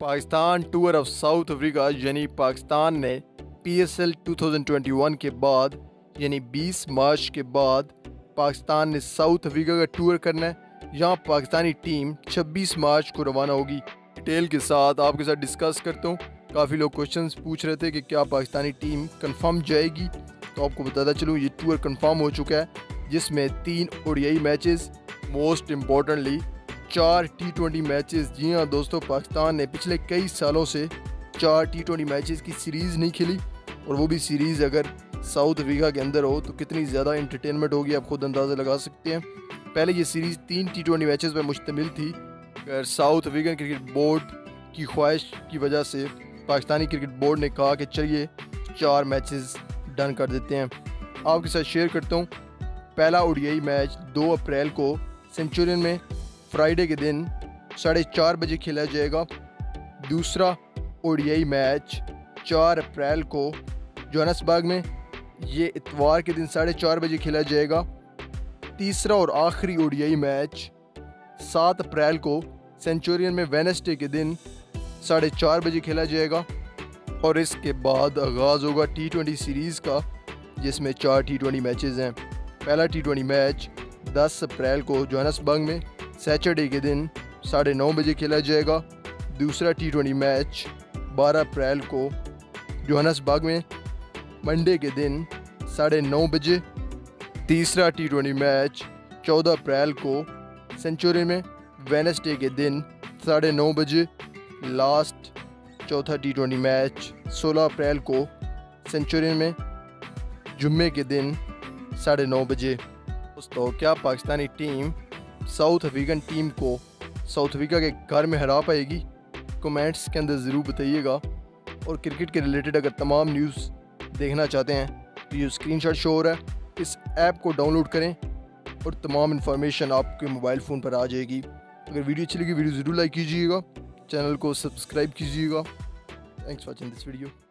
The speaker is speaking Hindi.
Pakistan tour of south Africa यानी पाकिस्तान ने PSL 2021 के बाद यानी 20 मार्च के बाद पाकिस्तान ने साउथ अफ्रीका का टूर करना है। यहाँ पाकिस्तानी टीम 26 मार्च को रवाना होगी। डिटेल के साथ आपके साथ डिस्कस करता हूँ। काफ़ी लोग क्वेश्चंस पूछ रहे थे कि क्या पाकिस्तानी टीम कंफर्म जाएगी, तो आपको बताता चलूँ ये टूर कंफर्म हो चुका है, जिसमें 3 ODI matches, most importantly 4 T20 matches. जी हाँ दोस्तों, पाकिस्तान ने पिछले कई सालों से 4 T20 मैचेस की सीरीज़ नहीं खेली, और वो भी सीरीज़ अगर साउथ अफ्रीका के अंदर हो तो कितनी ज़्यादा एंटरटेनमेंट होगी आप खुद अंदाज़ा लगा सकते हैं। पहले ये सीरीज़ 3 T20 मैचेस पर मुश्तमिल थी। अगर साउथ अफ्रीकन क्रिकेट बोर्ड की ख्वाहिश की वजह से पाकिस्तानी क्रिकेट बोर्ड ने कहा कि चलिए 4 मैचेस डन कर देते हैं। आपके साथ शेयर करता हूँ। पहला ODI मैच 2 अप्रैल को सेंचुरियन में फ्राइडे के दिन 4:30 बजे खेला जाएगा। दूसरा ODI मैच 4 अप्रैल को जोहान्सबर्ग में, ये इतवार के दिन 4:30 बजे खेला जाएगा। तीसरा और आखिरी ODI मैच 7 अप्रैल को सेंचुरियन में वेडनेसडे के दिन 4:30 बजे खेला जाएगा। और इसके बाद आगाज़ होगा T20 सीरीज़ का, जिसमें 4 T20 मैचेस हैं। पहला T20 मैच 10 अप्रैल को जोहान्सबर्ग में सैटरडे के दिन 9:30 बजे खेला जाएगा। दूसरा T20 मैच 12 अप्रैल को जोहान्सबर्ग में मंडे के दिन 9:30 बजे। तीसरा T20 मैच 14 अप्रैल को सेंचुरी में वेडनेसडे के दिन 9:30 बजे। लास्ट चौथा T20 मैच 16 अप्रैल को सेंचुरी में जुम्मे के दिन 9:30 बजे। दोस्तों, क्या Pakistani team south African team को साउथ अफ्रीका के घर में हरा पाएगी? कमेंट्स के अंदर ज़रूर बताइएगा। और क्रिकेट के रिलेटेड अगर तमाम न्यूज़ देखना चाहते हैं तो ये स्क्रीनशॉट शो हो रहा है, इस ऐप को डाउनलोड करें और तमाम इन्फॉर्मेशन आपके मोबाइल फ़ोन पर आ जाएगी। अगर वीडियो अच्छी लगी वीडियो ज़रूर लाइक कीजिएगा, चैनल को सब्सक्राइब कीजिएगा। Thanks for watching this video.